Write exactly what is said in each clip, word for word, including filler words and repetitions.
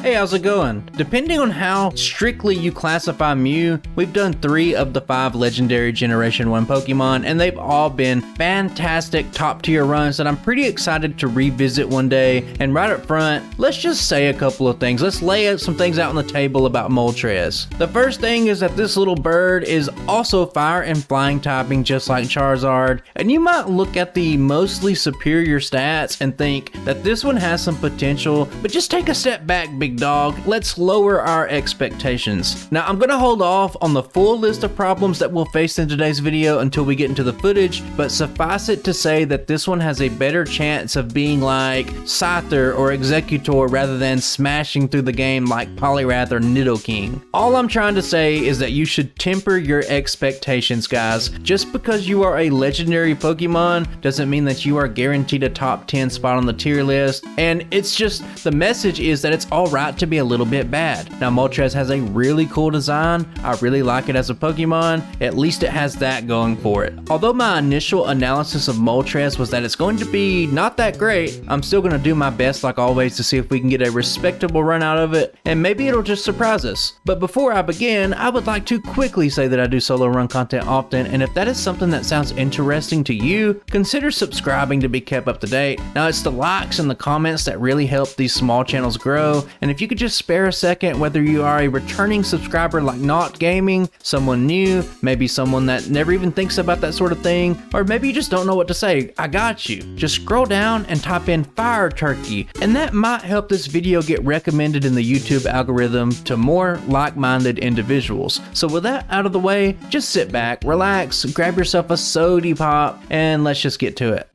Hey, how's it going? Depending on how strictly you classify Mew, we've done three of the five legendary Generation one Pokemon, and they've all been fantastic top tier runs that I'm pretty excited to revisit one day. And right up front, let's just say a couple of things. Let's lay some things out on the table about Moltres. The first thing is that this little bird is also fire and flying typing just like Charizard, and you might look at the mostly superior stats and think that this one has some potential, but just take a step back, big dog. Let's lower our expectations. Now, I'm gonna hold off on the full list of problems that we'll face in today's video until we get into the footage, but suffice it to say that this one has a better chance of being like Scyther or Exeggutor rather than smashing through the game like Poliwrath or Nidoking. All I'm trying to say is that you should temper your expectations, guys. Just because you are a legendary Pokemon doesn't mean that you are guaranteed a top ten spot on the tier list, and it's just, the message is that it's alright to be a little bit bad. Now, Moltres has a really cool design. I really like it as a Pokemon. At least it has that going for it. Although my initial analysis of Moltres was that it's going to be not that great, I'm still going to do my best like always to see if we can get a respectable run out of it, and maybe it'll just surprise us. But before I begin, I would like to quickly say that I do solo run content often, and if that is something that sounds interesting to you, consider subscribing to be kept up to date. Now, it's the likes and the comments that really help these small channels grow, and if you could just spare a second, whether you are a returning subscriber like Not Gaming, someone new, maybe someone that never even thinks about that sort of thing, or maybe you just don't know what to say, I got you. Just scroll down and type in Fire Turkey, and that might help this video get recommended in the YouTube algorithm to more like-minded individuals. So with that out of the way, just sit back, relax, grab yourself a soda pop, and let's just get to it.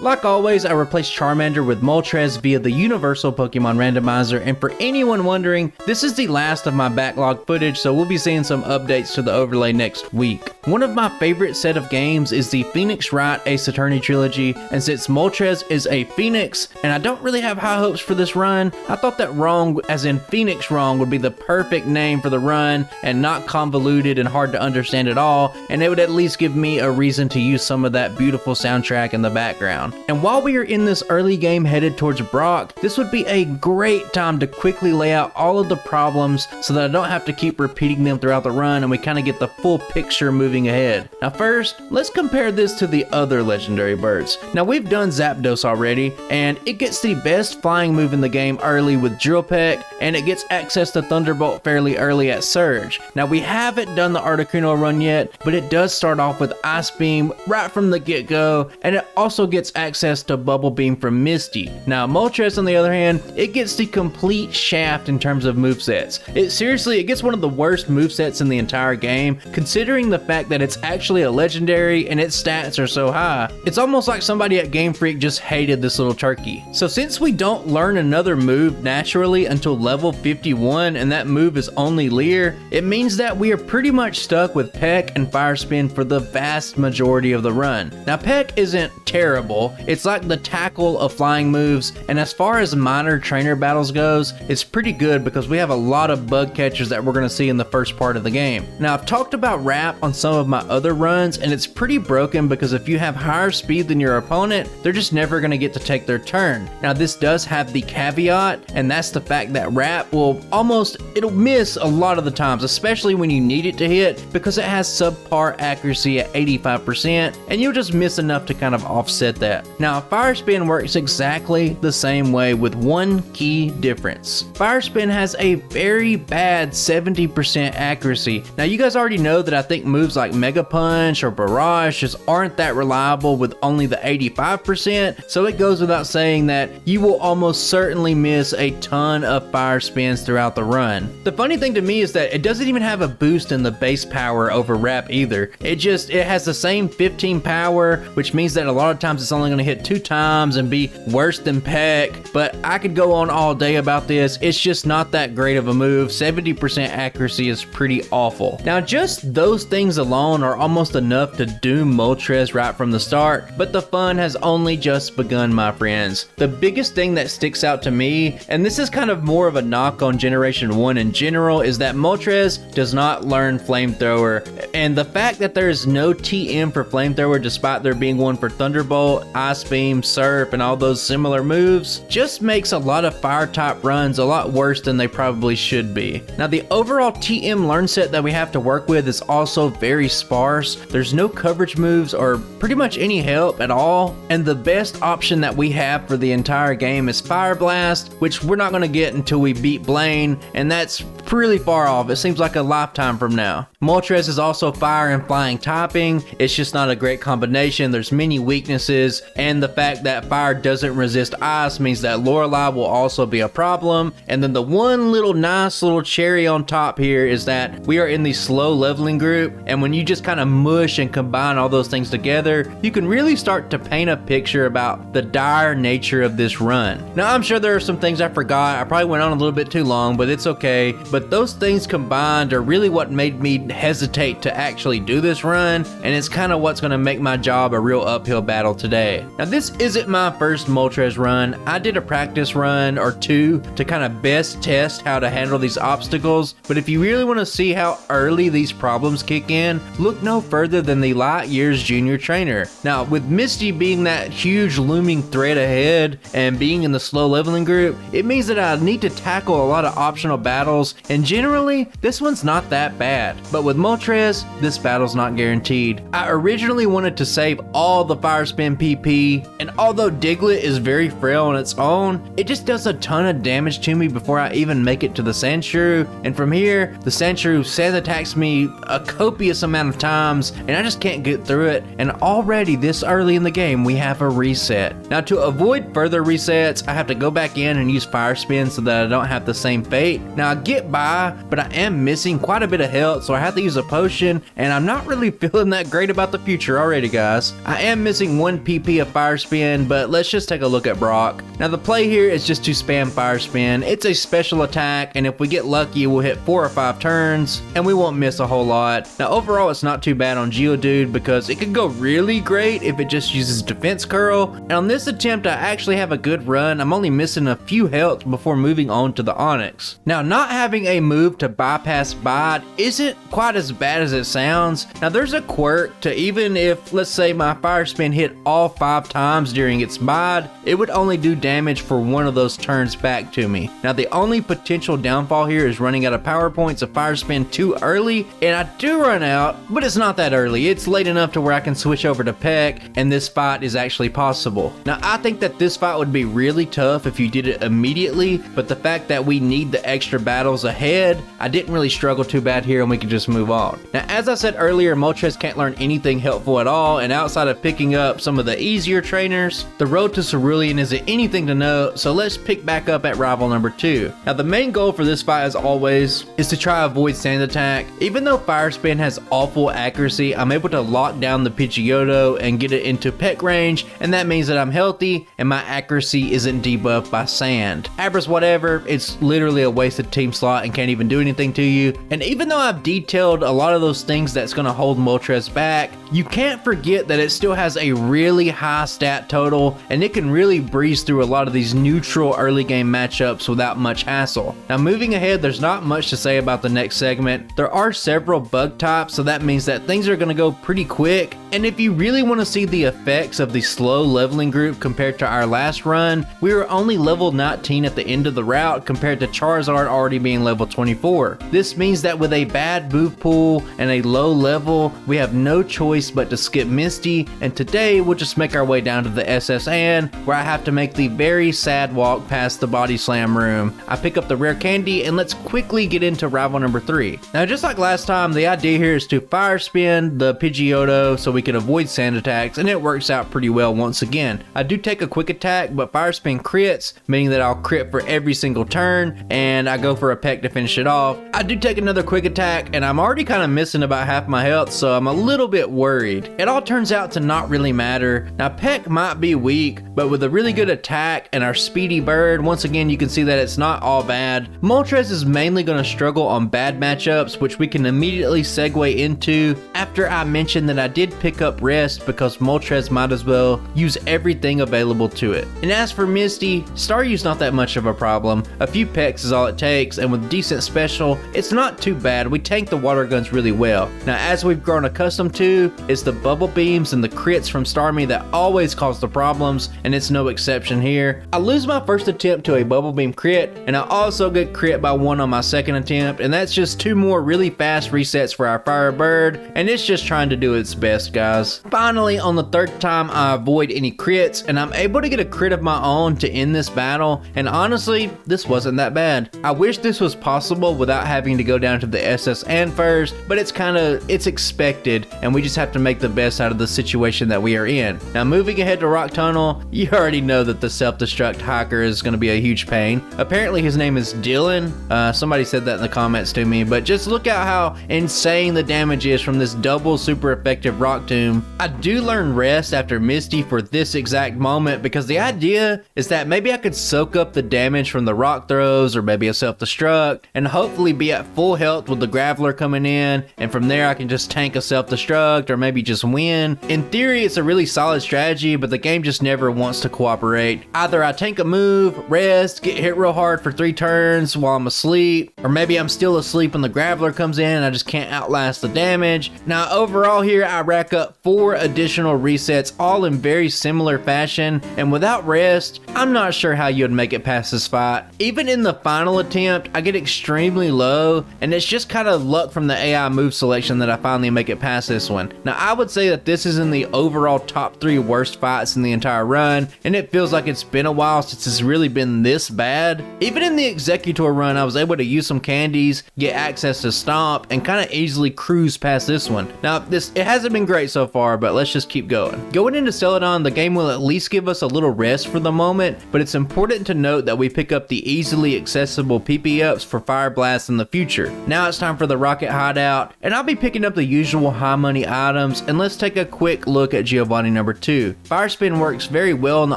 Like always, I replaced Charmander with Moltres via the Universal Pokemon Randomizer, and for anyone wondering, this is the last of my backlog footage, so we'll be seeing some updates to the overlay next week. One of my favorite set of games is the Phoenix Wright Ace Attorney Trilogy, and since Moltres is a Phoenix, and I don't really have high hopes for this run, I thought that Wrong, as in Phoenix Wrong, would be the perfect name for the run, and not convoluted and hard to understand at all, and it would at least give me a reason to use some of that beautiful soundtrack in the background. And while we are in this early game headed towards Brock, this would be a great time to quickly lay out all of the problems so that I don't have to keep repeating them throughout the run and we kind of get the full picture moving ahead. Now first, let's compare this to the other legendary birds. Now we've done Zapdos already, and it gets the best flying move in the game early with Drill Peck, and it gets access to Thunderbolt fairly early at Surge. Now we haven't done the Articuno run yet, but it does start off with Ice Beam right from the get-go, and it also gets access to Bubble Beam from Misty. Now Moltres, on the other hand, it gets the complete shaft in terms of movesets. It seriously, it gets one of the worst movesets in the entire game, considering the fact that it's actually a legendary and its stats are so high. It's almost like somebody at Game Freak just hated this little turkey. So since we don't learn another move naturally until level fifty-one, and that move is only Leer, it means that we are pretty much stuck with Peck and Fire Spin for the vast majority of the run. Now Peck isn't terrible. It's like the tackle of flying moves, and as far as minor trainer battles goes, it's pretty good because we have a lot of bug catchers that we're going to see in the first part of the game. Now I've talked about Rap on some of my other runs, and it's pretty broken because if you have higher speed than your opponent, they're just never going to get to take their turn. Now this does have the caveat, and that's the fact that Rap will almost, it'll miss a lot of the times, especially when you need it to hit, because it has subpar accuracy at eighty-five percent, and you'll just miss enough to kind of offset that. Now, Fire Spin works exactly the same way with one key difference. Fire Spin has a very bad seventy percent accuracy. Now, you guys already know that I think moves like Mega Punch or Barrage just aren't that reliable with only the eighty-five percent, so it goes without saying that you will almost certainly miss a ton of Fire Spins throughout the run. The funny thing to me is that it doesn't even have a boost in the base power over Rap either. It just, it has the same fifteen power, which means that a lot of times it's only only gonna hit two times and be worse than Peck, but I could go on all day about this. It's just not that great of a move. seventy percent accuracy is pretty awful. Now, just those things alone are almost enough to doom Moltres right from the start, but the fun has only just begun, my friends. The biggest thing that sticks out to me, and this is kind of more of a knock on Generation one in general, is that Moltres does not learn Flamethrower, and the fact that there is no T M for Flamethrower despite there being one for Thunderbolt, Ice Beam, Surf, and all those similar moves just makes a lot of fire type runs a lot worse than they probably should be. Now, the overall T M learn set that we have to work with is also very sparse. There's no coverage moves or pretty much any help at all, and the best option that we have for the entire game is Fire Blast, which we're not going to get until we beat Blaine, and that's pretty far off. It seems like a lifetime from now. Moltres is also fire and flying typing. It's just not a great combination. There's many weaknesses, and the fact that fire doesn't resist ice means that Lorelei will also be a problem. And then the one little nice little cherry on top here is that we are in the slow leveling group, and when you just kind of mush and combine all those things together, you can really start to paint a picture about the dire nature of this run. Now, I'm sure there are some things I forgot. I probably went on a little bit too long, but it's okay. But those things combined are really what made me hesitate to actually do this run, and it's kind of what's going to make my job a real uphill battle today. Now, this isn't my first Moltres run. I did a practice run or two to kind of best test how to handle these obstacles, but if you really want to see how early these problems kick in, look no further than the Light Years Junior Trainer. Now, with Misty being that huge looming threat ahead and being in the slow leveling group, it means that I need to tackle a lot of optional battles, and generally, this one's not that bad. But with Moltres, this battle's not guaranteed. I originally wanted to save all the Fire Spin P P, and although Diglett is very frail on its own, it just does a ton of damage to me before I even make it to the Sandshrew, and from here, the Sandshrew sand attacks me a copious amount of times, and I just can't get through it, and already this early in the game, we have a reset. Now, to avoid further resets, I have to go back in and use Fire Spin so that I don't have the same fate. Now, I get by, but I am missing quite a bit of health, so I have to use a potion, and I'm not really feeling that great about the future already, guys. I am missing one P P of Fire Spin, but let's just take a look at Brock. Now, the play here is just to spam Fire Spin. It's a special attack, and if we get lucky, we'll hit four or five turns, and we won't miss a whole lot. Now, overall, it's not too bad on Geodude because it could go really great if it just uses Defense Curl, and on this attempt, I actually have a good run. I'm only missing a few health before moving on to the Onix. Now, not having a move to bypass Bite isn't quite as bad as it sounds. Now, there's a quirk to even if, let's say, my Fire Spin hit all five times during its Bite, it would only do damage for one of those turns back to me. Now, the only potential downfall here is running out of power points of Fire Spin too early, and I do run out, but it's not that early. It's late enough to where I can switch over to Peck, and this fight is actually possible. Now, I think that this fight would be really tough if you did it immediately, but the fact that we need the extra battles ahead, I didn't really struggle too bad here, and we can just move on. Now, as I said earlier, Moltres can't learn anything helpful at all, and outside of picking up some of the easier trainers, the road to Cerulean isn't anything to note, so let's pick back up at rival number two. Now, the main goal for this fight, as always, is to try to avoid Sand Attack. Even though Fire Spin has awful accuracy, I'm able to lock down the Pidgeotto and get it into Peck range, and that means that I'm healthy, and my accuracy isn't debuffed by Sand. Abras whatever, it's literally a wasted team slot and can't even do anything to you, and even though I've detailed a lot of those things that's going to hold Moltres back, you can't forget that it still has a really high stat total, and it can really breeze through a lot of these neutral early game matchups without much hassle. Now, moving ahead, there's not much to say about the next segment. There are several bug types, so that means that things are going to go pretty quick, and if you really want to see the effects of the slow leveling group compared to our last run, we were only level nineteen at the end of the route compared to Charizard already being level twenty-four. This means that with a bad move pool and a low level, we have no choice but to skip Misty, and today we'll just make our way down to the S S N, where I have to make the very sad walk past the Body Slam room. I pick up the rare candy, and let's quickly get into rival number three. Now, just like last time, the idea here is to Fire Spin the Pidgeotto so we we can avoid sand attacks, and it works out pretty well once again. I do take a quick attack, but Fire Spin crits, meaning that I'll crit for every single turn, and I go for a peck to finish it off. I do take another quick attack, and I'm already kind of missing about half my health, so I'm a little bit worried. It all turns out to not really matter. Now, peck might be weak, but with a really good attack and our speedy bird, once again, you can see that it's not all bad. Moltres is mainly going to struggle on bad matchups, which we can immediately segue into after I mentioned that I did pick up Rest, because Moltres might as well use everything available to it. And as for Misty, Staryu's not that much of a problem. A few pecks is all it takes, and with decent special, it's not too bad. We tank the water guns really well. Now, as we've grown accustomed to, it's the bubble beams and the crits from Starmie that always cause the problems, and it's no exception here. I lose my first attempt to a bubble beam crit, and I also get crit by one on my second attempt, and that's just two more really fast resets for our Firebird, and it's just trying to do its best, guys. Finally, on the third time, I avoid any crits, and I'm able to get a crit of my own to end this battle, and honestly, this wasn't that bad. I wish this was possible without having to go down to the S S and first, but it's kind of, it's expected, and we just have to make the best out of the situation that we are in. Now, moving ahead to Rock Tunnel, you already know that the self-destruct hiker is going to be a huge pain. Apparently, his name is Dylan. Uh, somebody said that in the comments to me, but just look at how insane the damage is from this double super effective Rock Tomb. I do learn Rest after Misty for this exact moment, because the idea is that maybe I could soak up the damage from the rock throws, or maybe a self-destruct, and hopefully be at full health with the Graveler coming in, and from there I can just tank a self-destruct, or maybe just win. In theory, it's a really solid strategy, but the game just never wants to cooperate. Either I tank a move, rest, get hit real hard for three turns while I'm asleep, or maybe I'm still asleep and the Graveler comes in and I just can't outlast the damage. Now, overall here, I rack up four additional resets, all in very similar fashion, and without rest, I'm not sure how you'd make it past this fight. Even in the final attempt, I get extremely low, and it's just kind of luck from the A I move selection that I finally make it past this one. Now, I would say that this is in the overall top three worst fights in the entire run, and it feels like it's been a while since it's really been this bad. Even in the Exeggutor run, I was able to use some candies, get access to Stomp, and kind of easily cruise past this one. Now, this it hasn't been great so far, but let's just keep going. Going into Celadon, the game will at least give us a little rest for the moment, but it's important to note that we pick up the easily accessible P P ups for Fire Blast in the future. Now it's time for the Rocket Hideout, and I'll be picking up the usual high money items, and let's take a quick look at Giovanni number two. Fire Spin works very well in the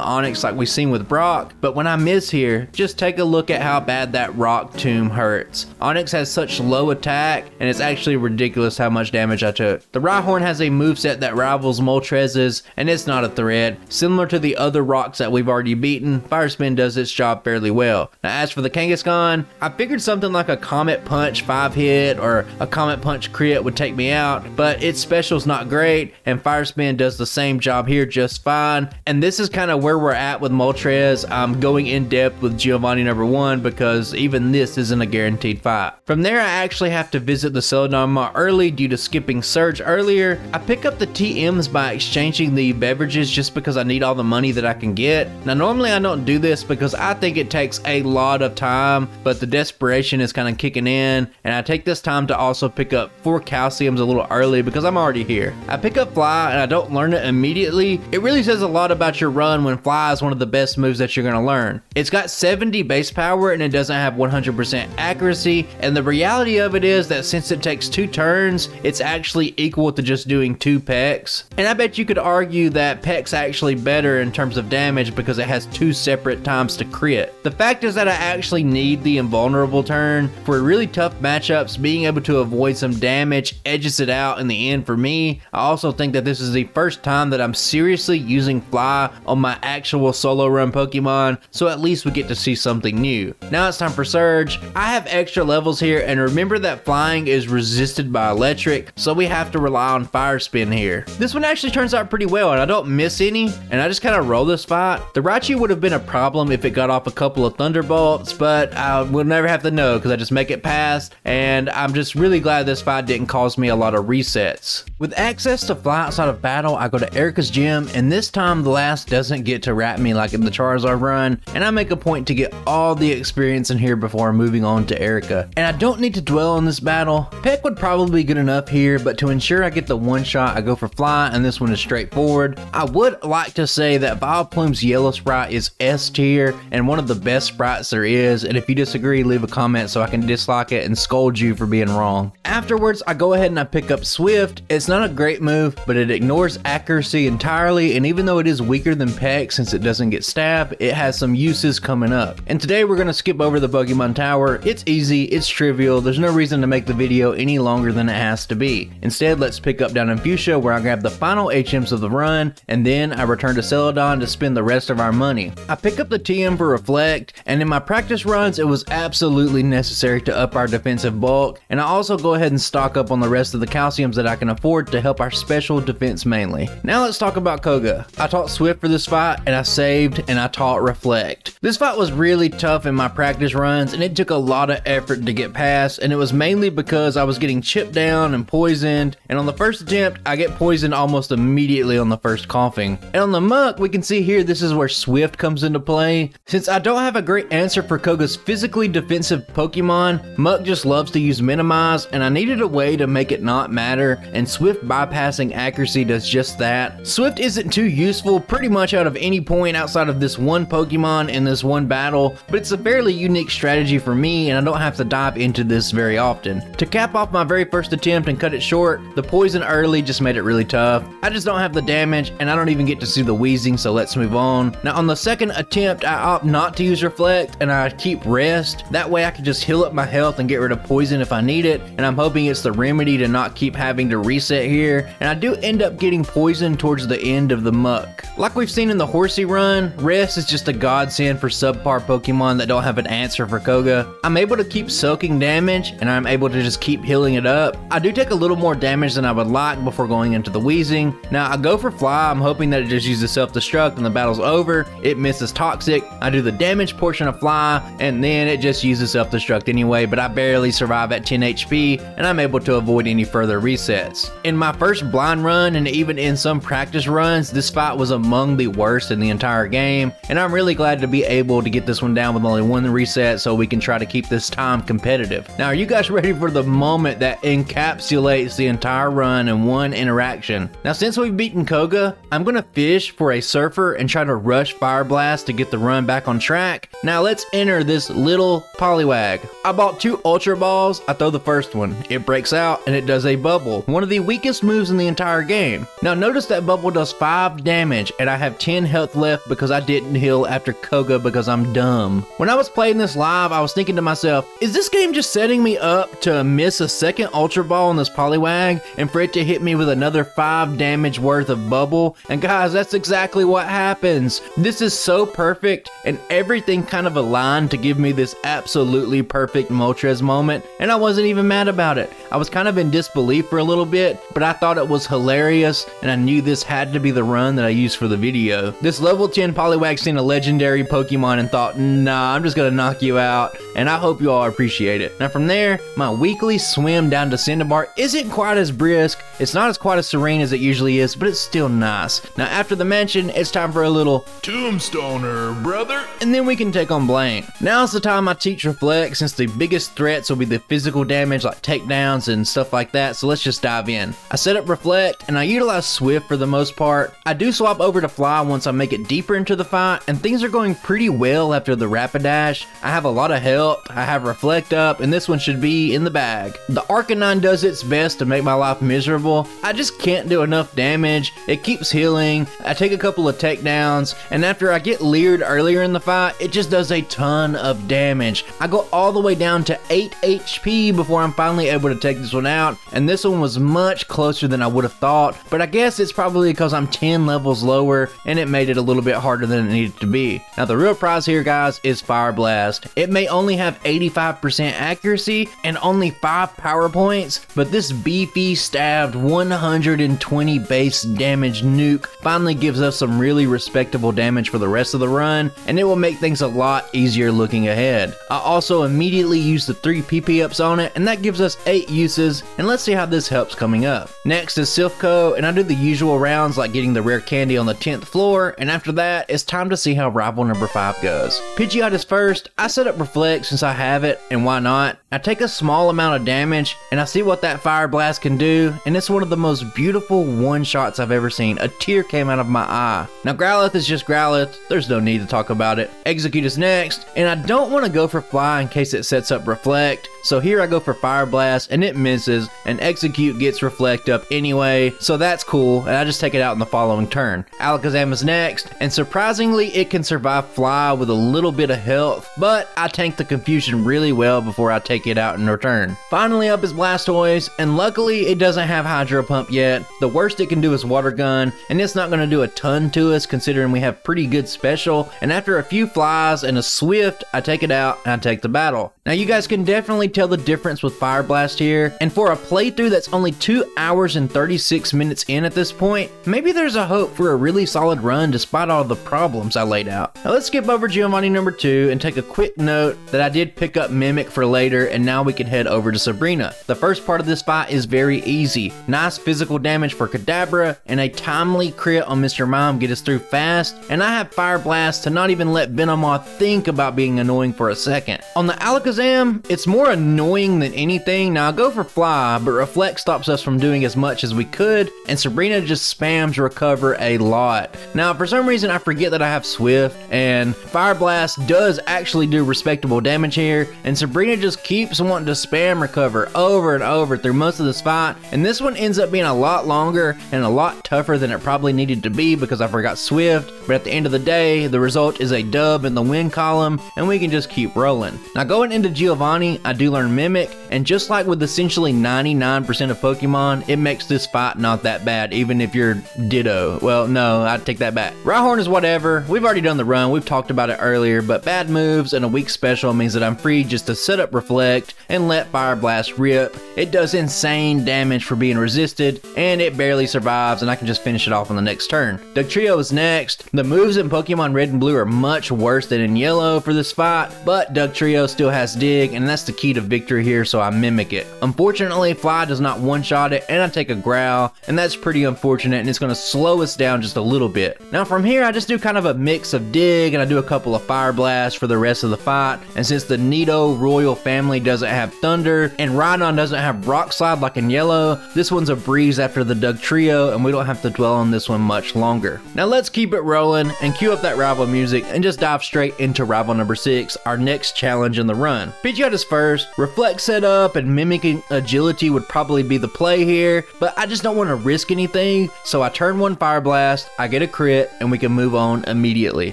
Onyx like we've seen with Brock, but when I miss here, just take a look at how bad that Rock Tomb hurts. Onyx has such low attack, and it's actually ridiculous how much damage I took. The Rhyhorn has a moveset that rivals Moltres's, and it's not a threat. Similar to the other rocks that we've already beaten, Fire Spin does its job fairly well. Now, as for the Kangaskhan, I figured something like a Comet Punch five hit or a Comet Punch crit would take me out, but its special's not great, and Fire Spin does the same job here just fine. And this is kind of where we're at with Moltres. I'm going in depth with Giovanni number one because even this isn't a guaranteed fight. From there, I actually have to visit the Celadon Mall early due to skipping Surge earlier. I pick up the T Ms by exchanging the beverages just because I need all the money that I can get. Now, normally I don't do this because I think it takes a lot of time, but the desperation is kind of kicking in, and I take this time to also pick up four calciums a little early because I'm already here. I pick up Fly, and I don't learn it immediately. It really says a lot about your run when Fly is one of the best moves that you're going to learn. It's got seventy base power, and it doesn't have one hundred percent accuracy, and the reality of it is that since it takes two turns, it's actually equal to just doing two pecks. And I bet you could argue that pecks actually better in terms of damage because it has two separate times to crit. The fact is that I actually need the invulnerable turn for really tough matchups. Being able to avoid some damage edges it out in the end for me. I also think that this is the first time that I'm seriously using Fly on my actual solo run Pokemon, so at least we get to see something new. Now it's time for Surge. I have extra levels here, and remember that flying is resisted by electric, so we have to rely on Fire Spin here. This one actually turns out pretty well, and I don't miss any, and I just kind of roll this fight. The Raichu would have been a problem if it got off a couple of Thunderbolts, but I will never have to know because I just make it past, and I'm just really glad this fight didn't cause me a lot of resets. With access to Fly outside of battle, I go to Erica's gym, and this time the last doesn't get to wrap me like in the Charizard run, and I make a point to get all the experience in here before moving on to Erica. And I don't need to dwell on this battle. Peck would probably be good enough here, but to ensure I get the one shot, Sprite, I go for Fly, and this one is straightforward. I would like to say that Vileplume's Yellow Sprite is S tier and one of the best sprites there is, and if you disagree, leave a comment so I can dislike it and scold you for being wrong. Afterwards, I go ahead and I pick up Swift. It's not a great move, but it ignores accuracy entirely, and even though it is weaker than Peck since it doesn't get stabbed, it has some uses coming up. And today we're going to skip over the Bugimon Tower. It's easy, it's trivial, there's no reason to make the video any longer than it has to be. Instead, let's pick up down in Fuchsia, where I grab the final H Ms of the run, and then I return to Celadon to spend the rest of our money. I pick up the T M for Reflect, and in my practice runs it was absolutely necessary to up our defensive bulk, and I also go ahead and stock up on the rest of the calciums that I can afford to help our special defense mainly. Now let's talk about Koga. I taught Swift for this fight, and I saved, and I taught Reflect. This fight was really tough in my practice runs, and it took a lot of effort to get past, and it was mainly because I was getting chipped down and poisoned, and on the first attempt I get poisoned almost immediately on the first coughing. And on the muck, we can see here this is where Swift comes into play. Since I don't have a great answer for Koga's physically defensive Pokemon, Muck just loves to use Minimize, and I needed a way to make it not matter, and Swift bypassing accuracy does just that. Swift isn't too useful pretty much out of any point outside of this one Pokemon in this one battle, but it's a fairly unique strategy for me, and I don't have to dive into this very often. To cap off my very first attempt and cut it short, the poison early just made it really tough. I just don't have the damage, and I don't even get to see the wheezing, so let's move on. Now on the second attempt, I opt not to use Reflect, and I keep Rest. That way I can just heal up my health and get rid of poison if I need it, and I'm hoping it's the remedy to not keep having to reset here, and I do end up getting poisoned towards the end of the muck. Like we've seen in the Horsey run, Rest is just a godsend for subpar Pokemon that don't have an answer for Koga. I'm able to keep soaking damage, and I'm able to just keep healing it up. I do take a little more damage than I would like before going into the wheezing. Now I go for Fly, I'm hoping that it just uses self-destruct and the battle's over. It misses Toxic, I do the damage portion of Fly, and then it just uses self-destruct anyway, but I barely survive at ten H P, and I'm able to avoid any further resets. In my first blind run, and even in some practice runs, this fight was among the worst in the entire game, and I'm really glad to be able to get this one down with only one reset so we can try to keep this time competitive. Now are you guys ready for the moment that encapsulates the entire run in one interaction? Now since we've beaten Koga, I'm gonna fish for a Surfer and try to rush Fire Blast to get the run back on track. Now let's enter this little Poliwag. I bought two Ultra Balls, I throw the first one, it breaks out and it does a Bubble, one of the weakest moves in the entire game. Now notice that Bubble does five damage and I have ten health left because I didn't heal after Koga because I'm dumb. When I was playing this live, I was thinking to myself, is this game just setting me up to miss a second Ultra Ball on this Poliwag and for it to hit me with another five damage worth of Bubble? And guys, that's exactly what happens. This is so perfect, and everything kind of aligned to give me this absolutely perfect Moltres moment, and I wasn't even mad about it. I was kind of in disbelief for a little bit, but I thought it was hilarious, and I knew this had to be the run that I used for the video. This level ten Poliwag seen a legendary Pokemon and thought, nah, I'm just gonna knock you out, and I hope you all appreciate it. Now from there, my weekly swim down to Cinnabar isn't quite as brisk, it's not as quite as serene as it usually is, but it's still nice. Now after the mansion, it's time for a little Tombstoner, brother, and then we can take on Blaine. Now's the time I teach Reflect, since the biggest threats will be the physical damage like takedowns and stuff like that, so let's just dive in. I set up Reflect, and I utilize Swift for the most part. I do swap over to Fly once I make it deeper into the fight, and things are going pretty well after the Rapidash. I have a lot of health, I have Reflect up, and this one should be in the bag. The Arcanine does its best to make my life miserable. I just can't do enough damage, it keeps healing, I take a couple of takedowns, and after I get leered earlier in the fight, it just does a ton of damage. I go all the way down to eight H P before I'm finally able to take this one out, and this one was much closer than I would have thought, but I guess it's probably because I'm ten levels lower, and it made it a little bit harder than it needed to be. Now the real prize here, guys, is Fire Blast. It may only have eighty-five percent accuracy and only five power points, but this beefy stabbed one hundred twenty base damage nuke finally gives us some really respectable damage for the rest of the run, and it will make things a lot easier looking ahead. I also immediately use the three P P ups on it, and that gives us eight uses, and let's see how this helps coming up. Next is Silphco, and I do the usual rounds like getting the rare candy on the tenth floor, and after that it's time to see how rival number five goes. Pidgeot is first. I set up Reflect since I have it, and why not? I take a small amount of damage and I see what that fire blast can do, and it's one of the most beautiful one-shots I've ever seen. A tear came out of my eye. Now Growlithe is just Growlithe, there's no need to talk about it. Exeggutor is next, and I don't want to go for fly in case it sets up reflect, so here I go for fire blast and it misses, and Exeggutor gets reflect up anyway, so that's cool, and I just take it out in the following turn. Alakazam is next, and surprisingly it can survive fly with a little bit of health, but I tank the confusion really well before I take it out in return. Finally up is Blastoise, and luckily it doesn't have Hydro Pump yet. The worst it can do is Water Gun, and it's not going to do a ton to us considering we have pretty good special, and after a few flies and a swift, I take it out and I take the battle. Now you guys can definitely tell the difference with Fire Blast here, and for a playthrough that's only two hours and thirty-six minutes in at this point, maybe there's a hope for a really solid run despite all the problems I laid out. Now let's skip over Giovanni number two and take a quick note that I did pick up Mimic for later, and now we can head over to Sabrina. The first part of this fight is very easy. Nice physical damage for Kadabra, and a timely crit on Mister Mime get us through fast, and I have Fire Blast to not even let Venomoth think about being annoying for a second. On the Alakazam, it's more annoying than anything. Now I go for Fly, but Reflect stops us from doing as much as we could, and Sabrina just spams Recover a lot. Now for some reason I forget that I have Swift, and Fire Blast does actually do respectable damage here, and Sabrina just keeps Keeps wanting to spam recover over and over through most of this fight, and this one ends up being a lot longer and a lot tougher than it probably needed to be because I forgot Swift, but at the end of the day the result is a dub in the win column and we can just keep rolling. Now going into Giovanni, I do learn Mimic, and just like with essentially ninety-nine percent of Pokemon, it makes this fight not that bad even if you're Ditto. Well no, I take that back. Rhyhorn is whatever, we've already done the run, we've talked about it earlier, but bad moves and a weak special means that I'm free just to set up Reflect and let Fire Blast rip. It does insane damage for being resisted, and it barely survives, and I can just finish it off on the next turn. Dugtrio is next. The moves in Pokemon Red and Blue are much worse than in Yellow for this fight, but Dugtrio still has Dig, and that's the key to victory here, so I mimic it. Unfortunately, Fly does not one-shot it, and I take a Growl, and that's pretty unfortunate, and it's going to slow us down just a little bit. Now from here, I just do kind of a mix of Dig, and I do a couple of Fire Blasts for the rest of the fight, and since the Nido Royal family doesn't have thunder and Rhydon doesn't have rock slide like in Yellow, this one's a breeze after the Dugtrio, and we don't have to dwell on this one much longer. Now let's keep it rolling and cue up that rival music and just dive straight into rival number six, our next challenge in the run. Pidgeot is first. Reflect setup and mimicking agility would probably be the play here, but I just don't want to risk anything, so I turn one Fire Blast, I get a crit, and we can move on immediately.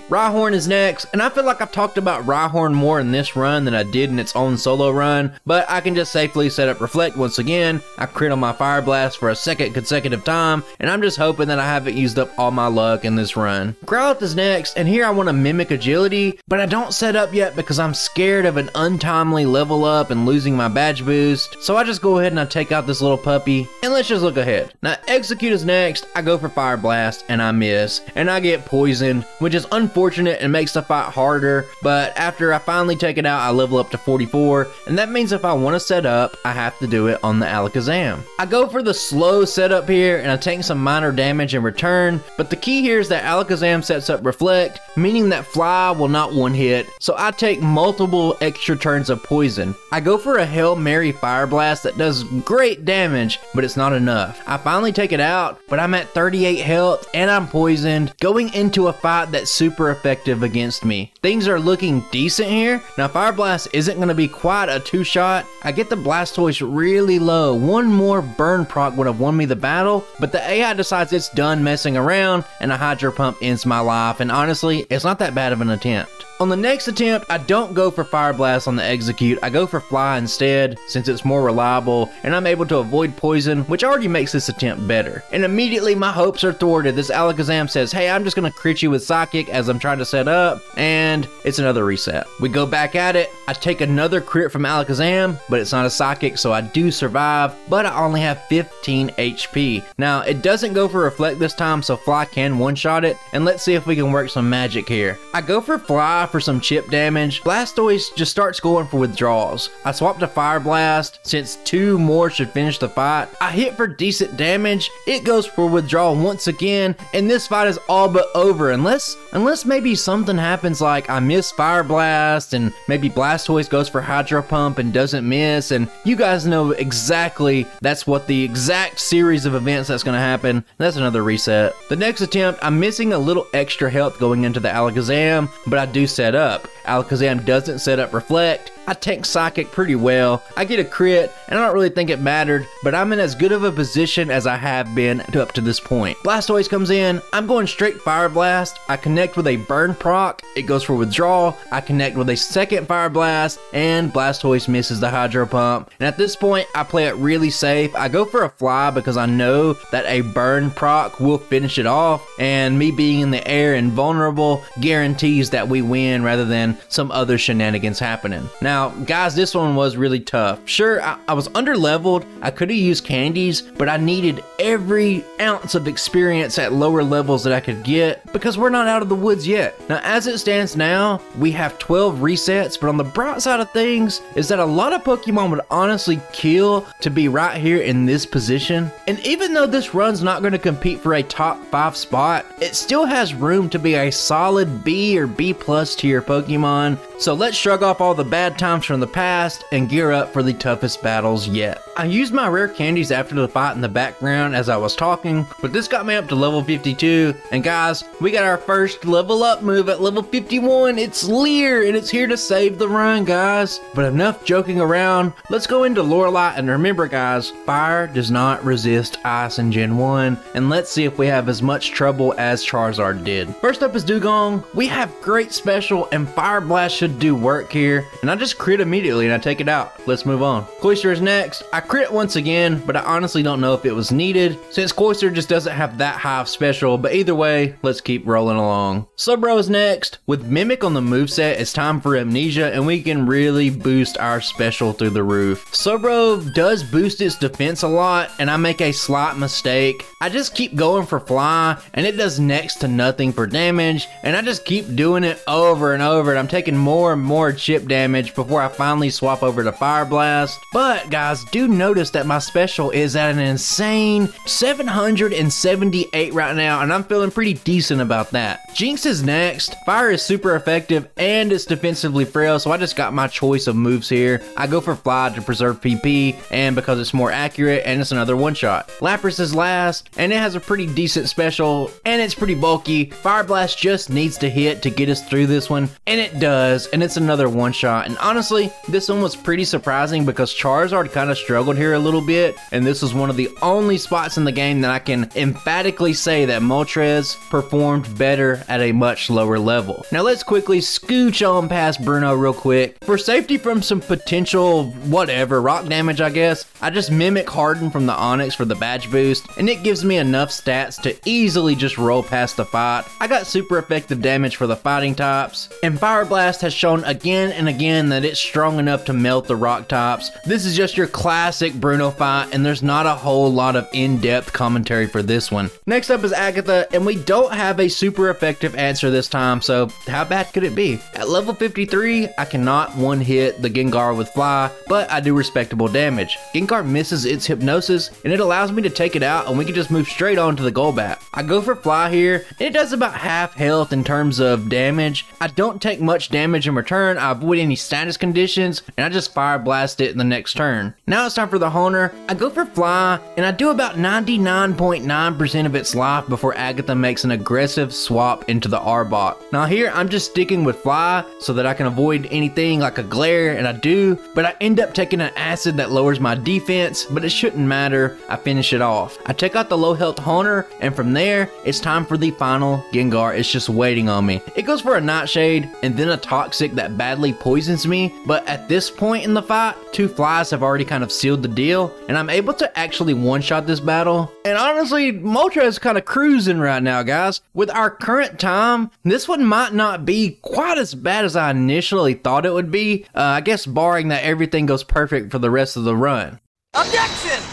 Rhyhorn is next, and I feel like I've talked about Rhyhorn more in this run than I did in its own solo run run, but I can just safely set up Reflect once again. I crit on my Fire Blast for a second consecutive time, and I'm just hoping that I haven't used up all my luck in this run. Growlithe is next, and here I want to mimic agility, but I don't set up yet because I'm scared of an untimely level up and losing my badge boost, so I just go ahead and I take out this little puppy, and let's just look ahead. Now Execute is next, I go for Fire Blast, and I miss, and I get poisoned, which is unfortunate and makes the fight harder, but after I finally take it out, I level up to forty-four, and that means if I want to set up, I have to do it on the Alakazam. I go for the slow setup here, and I take some minor damage in return, but the key here is that Alakazam sets up Reflect, meaning that Fly will not one hit, so I take multiple extra turns of poison. I go for a Hail Mary Fire Blast that does great damage, but it's not enough. I finally take it out, but I'm at thirty-eight health, and I'm poisoned, going into a fight that's super effective against me. Things are looking decent here. Now Fire Blast isn't going to be quite a two-shot. I get the Blastoise really low. One more burn proc would have won me the battle, but the A I decides it's done messing around, and a Hydro Pump ends my life, and honestly, it's not that bad of an attempt. On the next attempt, I don't go for Fire Blast on the Execute, I go for Fly instead, since it's more reliable, and I'm able to avoid poison, which already makes this attempt better. And immediately my hopes are thwarted. This Alakazam says, hey, I'm just gonna crit you with Psychic as I'm trying to set up, and it's another reset. We go back at it, I take another crit from Alakazam, but it's not a Psychic, so I do survive, but I only have fifteen H P. Now, it doesn't go for Reflect this time, so Fly can one-shot it, and let's see if we can work some magic here. I go for Fly out for some chip damage, Blastoise just starts going for withdrawals. I swapped a Fire Blast since two more should finish the fight. I hit for decent damage, it goes for withdrawal once again, and this fight is all but over unless unless maybe something happens like I miss Fire Blast and maybe Blastoise goes for Hydro Pump and doesn't miss, and you guys know exactly that's what the exact series of events that's going to happen. That's another reset. The next attempt, I'm missing a little extra health going into the Alakazam, but I do set up. Alakazam doesn't set up Reflect. I tank Psychic pretty well. I get a crit, and I don't really think it mattered, but I'm in as good of a position as I have been up to this point. Blastoise comes in. I'm going straight Fire Blast. I connect with a Burn proc. It goes for withdrawal. I connect with a second Fire Blast, and Blastoise misses the Hydro Pump. And at this point, I play it really safe. I go for a Fly because I know that a Burn proc will finish it off, and me being in the air and vulnerable guarantees that we win rather than some other shenanigans happening. Now, Now, guys, this one was really tough. Sure, I, I was under-leveled, I could have used candies, but I needed every ounce of experience at lower levels that I could get because we're not out of the woods yet. Now, as it stands now, we have twelve resets, but on the bright side of things is that a lot of Pokemon would honestly kill to be right here in this position. And even though this run's not going to compete for a top five spot, it still has room to be a solid B or B plus tier Pokemon. So let's shrug off all the bad times from the past and gear up for the toughest battles yet. I used my rare candies after the fight in the background as I was talking, but this got me up to level fifty-two, and guys, we got our first level up move at level fifty-one. It's Leer, and it's here to save the run, guys. But enough joking around, let's go into Lorelei, and remember guys, fire does not resist ice in gen one, and let's see if we have as much trouble as Charizard did. First up is Dewgong. We have great special, and Fire Blast should do work here, and I just crit immediately and I take it out. Let's move on. Cloyster is next. I crit once again, but I honestly don't know if it was needed since Cloyster just doesn't have that high of special, but either way, let's keep rolling along. Slowbro is next. With Mimic on the moveset, it's time for Amnesia and we can really boost our special through the roof. Slowbro does boost its defense a lot and I make a slight mistake. I just keep going for Fly and it does next to nothing for damage and I just keep doing it over and over and I'm taking more and more chip damage before Before I finally swap over to Fire Blast. But guys, do notice that my special is at an insane seven hundred seventy-eight right now, and I'm feeling pretty decent about that. Jinx is next. Fire is super effective and it's defensively frail, so I just got my choice of moves here. I go for Fly to preserve P P, and because it's more accurate, and it's another one shot. Lapras is last, and it has a pretty decent special, and it's pretty bulky. Fire Blast just needs to hit to get us through this one, and it does, and it's another one shot. And honestly, Honestly, this one was pretty surprising because Charizard kind of struggled here a little bit, and this was one of the only spots in the game that I can emphatically say that Moltres performed better at a much lower level. Now let's quickly scooch on past Bruno real quick. For safety from some potential whatever, rock damage I guess, I just mimic Harden from the Onix for the badge boost, and it gives me enough stats to easily just roll past the fight. I got super effective damage for the fighting types, and Fire Blast has shown again and again that it it's strong enough to melt the rock tops. This is just your classic Bruno fight, and there's not a whole lot of in-depth commentary for this one. Next up is Agatha, and we don't have a super effective answer this time, so how bad could it be? At level fifty-three, I cannot one-hit the Gengar with Fly, but I do respectable damage. Gengar misses its Hypnosis, and it allows me to take it out, and we can just move straight on to the Golbat. I go for Fly here, and it does about half health in terms of damage. I don't take much damage in return, I avoid any status conditions, and I just Fire Blast it in the next turn. Now it's time for the Honer. I go for Fly, and I do about ninety-nine point nine percent of its life before Agatha makes an aggressive swap into the Arbok. Now here, I'm just sticking with Fly so that I can avoid anything like a Glare, and I do, but I end up taking an Acid that lowers my defense, but it shouldn't matter. I finish it off. I take out the low health Honer, and from there, it's time for the final Gengar. It's just waiting on me. It goes for a Nightshade, and then a Toxic that badly poisons me, but at this point in the fight, two Flies have already kind of sealed the deal, and I'm able to actually one-shot this battle. And honestly, Moltres is kind of cruising right now, guys. With our current time, this one might not be quite as bad as I initially thought it would be, uh, I guess barring that everything goes perfect for the rest of the run. Objection!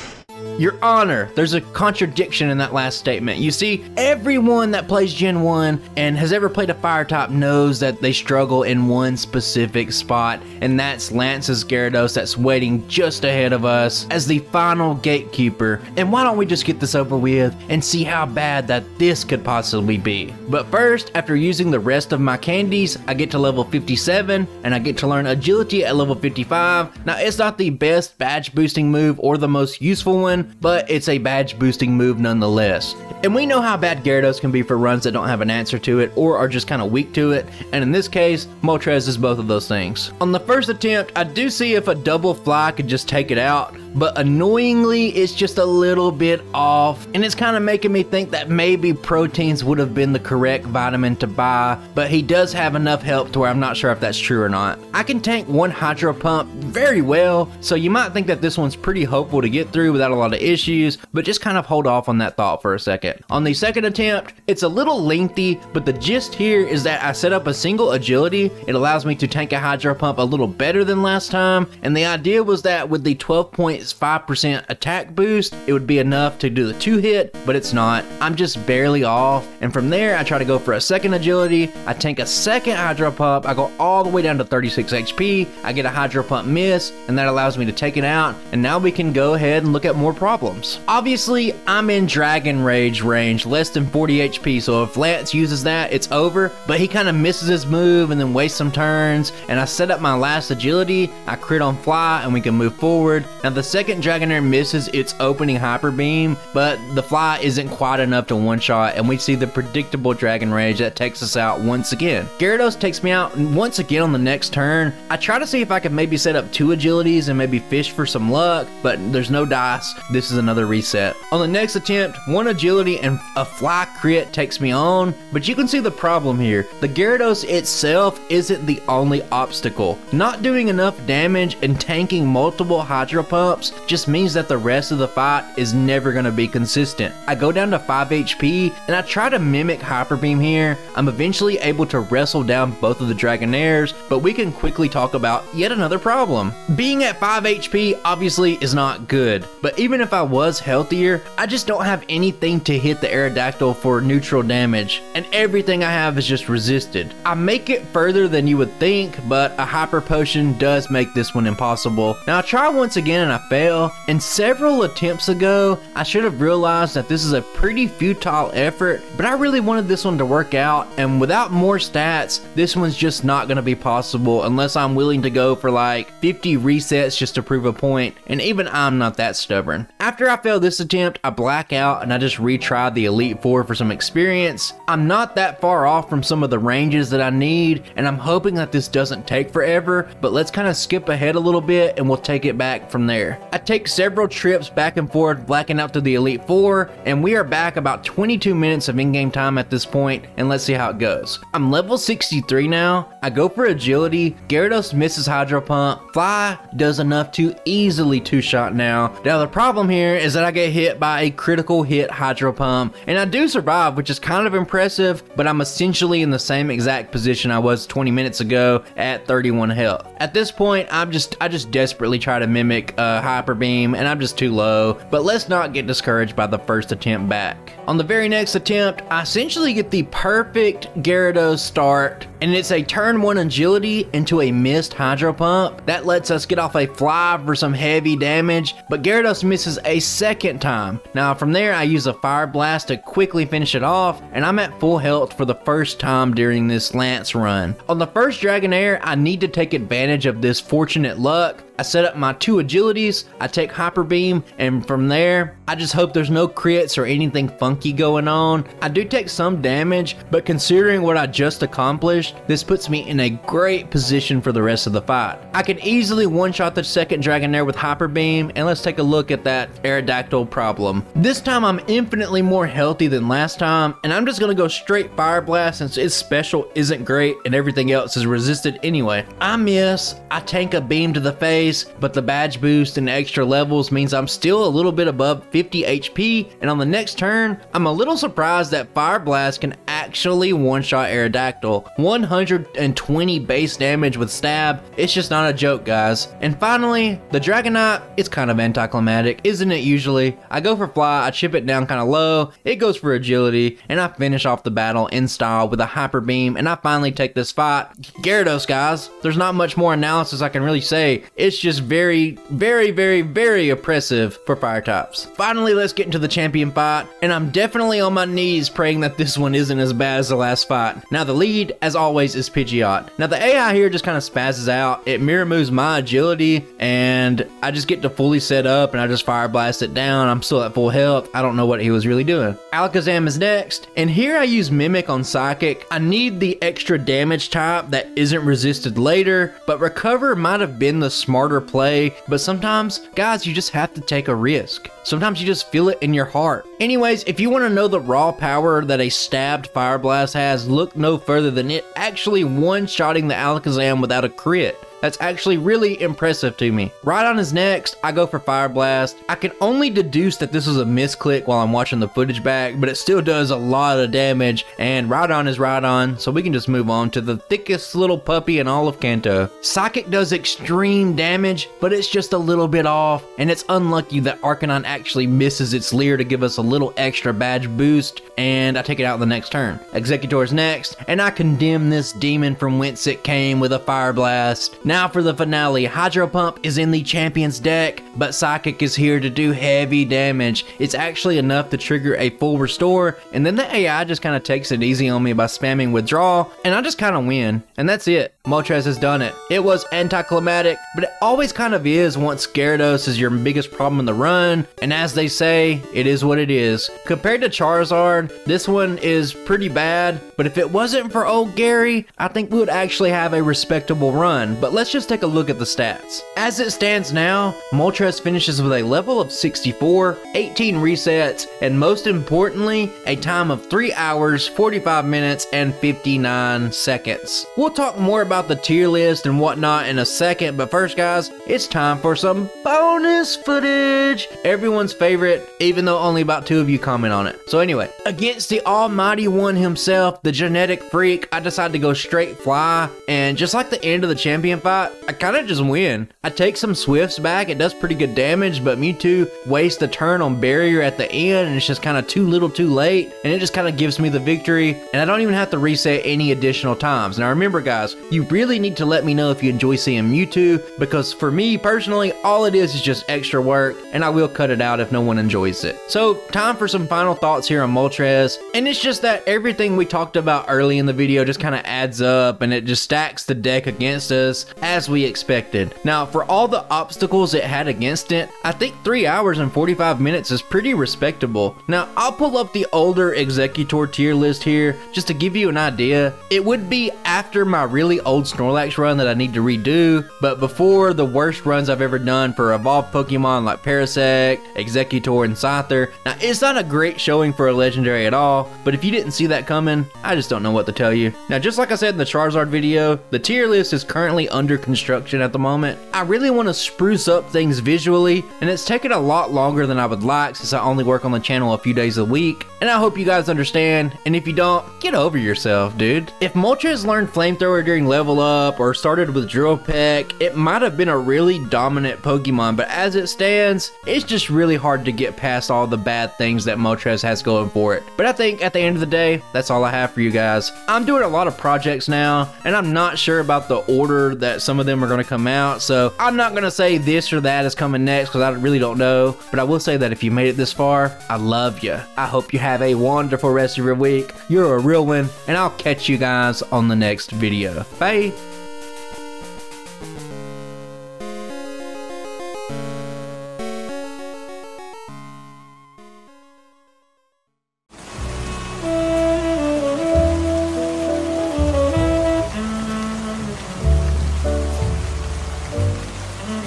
Your Honor, there's a contradiction in that last statement. You see, everyone that plays Gen one and has ever played a fire type knows that they struggle in one specific spot, and that's Lance's Gyarados that's waiting just ahead of us as the final gatekeeper. And why don't we just get this over with and see how bad that this could possibly be. But first, after using the rest of my candies, I get to level fifty-seven and I get to learn Agility at level fifty-five. Now, it's not the best badge boosting move or the most useful one, but it's a badge boosting move nonetheless. And we know how bad Gyarados can be for runs that don't have an answer to it or are just kind of weak to it, and in this case, Moltres is both of those things. On the first attempt, I do see if a double fly could just take it out, but annoyingly, it's just a little bit off, and it's kind of making me think that maybe proteins would have been the correct vitamin to buy, but he does have enough help to where I'm not sure if that's true or not. I can tank one Hydro Pump very well, so you might think that this one's pretty hopeful to get through without a lot of issues, but just kind of hold off on that thought for a second. On the second attempt, it's a little lengthy, but the gist here is that I set up a single agility. It allows me to tank a Hydro Pump a little better than last time, and the idea was that with the twelve point five percent attack boost, it would be enough to do the two hit, but it's not. I'm just barely off, and from there, I try to go for a second agility. I tank a second Hydro Pump, I go all the way down to thirty-six H P, I get a Hydro Pump miss, and that allows me to take it out, and now we can go ahead and look at more problems. Obviously, I'm in Dragon Rage range, less than forty H P, so if Lance uses that, it's over, but he kind of misses his move and then wastes some turns, and I set up my last agility, I crit on Fly, and we can move forward. Now, the second Dragonair misses its opening Hyper Beam, but the Fly isn't quite enough to one-shot, and we see the predictable Dragon Rage that takes us out once again. Gyarados takes me out once again on the next turn. I try to see if I could maybe set up two agilities and maybe fish for some luck, but there's no dice. This is another reset. On the next attempt, one agility and a Fly crit takes me on, but you can see the problem here. The Gyarados itself isn't the only obstacle. Not doing enough damage and tanking multiple Hydro Pumps just means that the rest of the fight is never going to be consistent. I go down to five H P and I try to mimic Hyper Beam here. I'm eventually able to wrestle down both of the Dragonairs, but we can quickly talk about yet another problem. Being at five H P obviously is not good, but even if I was healthier, I just don't have anything to hit the Aerodactyl for neutral damage, and everything I have is just resisted. I make it further than you would think, but a Hyper Potion does make this one impossible. Now I try once again and I fail, and several attempts ago, I should have realized that this is a pretty futile effort, but I really wanted this one to work out, and without more stats, this one's just not going to be possible unless I'm willing to go for like fifty resets just to prove a point, and even I'm not that stubborn. After I fail this attempt, I black out and I just retry the Elite Four for some experience. I'm not that far off from some of the ranges that I need, and I'm hoping that this doesn't take forever, but let's kind of skip ahead a little bit and we'll take it back from there. I take several trips back and forth, blacking out to the Elite Four, and we are back about twenty-two minutes of in-game time at this point, and let's see how it goes. I'm level sixty-three now. I go for agility, Gyarados misses Hydro Pump, Fly does enough to easily two-shot now. Now the problem problem here is that I get hit by a critical hit Hydro Pump, and I do survive, which is kind of impressive, but I'm essentially in the same exact position I was twenty minutes ago at thirty-one health. At this point, I'm just I just desperately try to mimic uh, Hyper Beam, and I'm just too low, but let's not get discouraged by the first attempt back. On the very next attempt, I essentially get the perfect Gyarados start, and it's a turn one agility into a missed Hydro Pump. That lets us get off a Fly for some heavy damage, but Gyarados misses a second time. Now from there, I use a Fire Blast to quickly finish it off, and I'm at full health for the first time during this Lance run. On the first Dragonair, I need to take advantage of this fortunate luck. I set up my two agilities, I take Hyper Beam, and from there, I just hope there's no crits or anything funky going on. I do take some damage, but considering what I just accomplished, this puts me in a great position for the rest of the fight. I can easily one-shot the second Dragonair with Hyper Beam, and let's take a look at that Aerodactyl problem. This time, I'm infinitely more healthy than last time, and I'm just gonna go straight Fire Blast since its special isn't great and everything else is resisted anyway. I miss, I tank a beam to the face, but the badge boost and extra levels means I'm still a little bit above fifty H P, and on the next turn, I'm a little surprised that Fire Blast can actually one-shot Aerodactyl. One one hundred twenty base damage with stab. It's just not a joke, guys. And finally, the Dragonite. It's kind of anticlimactic, isn't it usually? I go for fly, I chip it down kind of low, it goes for agility, and I finish off the battle in style with a hyper beam, and I finally take this fight. Gyarados, guys. There's not much more analysis I can really say. It's just very, very, very, very oppressive for fire types. Finally, let's get into the champion fight, and I'm definitely on my knees praying that this one isn't as bad as the last fight. Now the lead, as always, is Pidgeot. Now the A I here just kind of spazzes out. It mirror moves my agility, and I just get to fully set up, and I just fire blast it down. I'm still at full health. I don't know what he was really doing. Alakazam is next, and here I use Mimic on Psychic. I need the extra damage type that isn't resisted later, but Recover might have been the smarter play, but sometimes, guys, you just have to take a risk. Sometimes you just feel it in your heart. Anyways, if you want to know the raw power that a stabbed Fire Blast has, look no further than it actually one-shotting the Alakazam without a crit. That's actually really impressive to me. Rhydon is next. I go for Fire Blast. I can only deduce that this was a misclick while I'm watching the footage back, but it still does a lot of damage, and Rhydon is Rhydon, so we can just move on to the thickest little puppy in all of Kanto. Psychic does extreme damage, but it's just a little bit off, and it's unlucky that Arcanine actually misses its Leer to give us a little extra badge boost, and I take it out the next turn. Exeggutor is next, and I condemn this demon from whence it came with a Fire Blast. Now for the finale. Hydro Pump is in the champion's deck, but Psychic is here to do heavy damage. It's actually enough to trigger a full restore, and then the A I just kind of takes it easy on me by spamming withdrawal, and I just kind of win, and that's it. Moltres has done it. It was anticlimactic, but it always kind of is once Gyarados is your biggest problem in the run, and as they say, it is what it is. Compared to Charizard, this one is pretty bad, but if it wasn't for old Gary, I think we would actually have a respectable run, but let's just take a look at the stats. As it stands now, Moltres finishes with a level of sixty-four, eighteen resets, and most importantly, a time of three hours, forty-five minutes, and fifty-nine seconds. We'll talk more about the tier list and whatnot in a second, but first, guys, it's time for some bonus footage, everyone's favorite, even though only about two of you comment on it. So anyway, against the almighty one himself, the genetic freak, I decide to go straight fly, and just like the end of the champion fight, I kind of just win. I take some swifts back. It does pretty good damage, but Mewtwo wastes a turn on barrier at the end, and it's just kind of too little too late, and it just kind of gives me the victory, and I don't even have to reset any additional times. Now remember, guys, you really need to let me know if you enjoy seeing Mewtwo, because for me personally, all it is is just extra work, and I will cut it out if no one enjoys it. So time for some final thoughts here on Moltres, and it's just that everything we talked about early in the video just kind of adds up, and it just stacks the deck against us as we expected. Now for all the obstacles it had against it, I think three hours and forty-five minutes is pretty respectable. Now I'll pull up the older Exeggutor tier list here just to give you an idea. It would be after my really old Snorlax run that I need to redo, but before the worst runs I've ever done for evolved Pokemon like Parasect, Exeggutor, and Scyther. Now it's not a great showing for a legendary at all, but if you didn't see that coming, I just don't know what to tell you. Now just like I said in the Charizard video, the tier list is currently under construction at the moment. I really want to spruce up things visually, and it's taken a lot longer than I would like since I only work on the channel a few days a week, and I hope you guys understand, and if you don't, get over yourself, dude. If Moltres learned Flamethrower during level up or started with Drill Peck, it might have been a really dominant Pokemon, but as it stands, it's just really hard to get past all the bad things that Moltres has going for it. But I think at the end of the day, that's all I have for you guys. I'm doing a lot of projects now, and I'm not sure about the order that some of them are going to come out, so I'm not going to say this or that is coming next because I really don't know, but I will say that if you made it this far, I love you. I hope you have a wonderful rest of your week. You're a real one, and I'll catch you guys on the next video. Bye!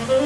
Bye.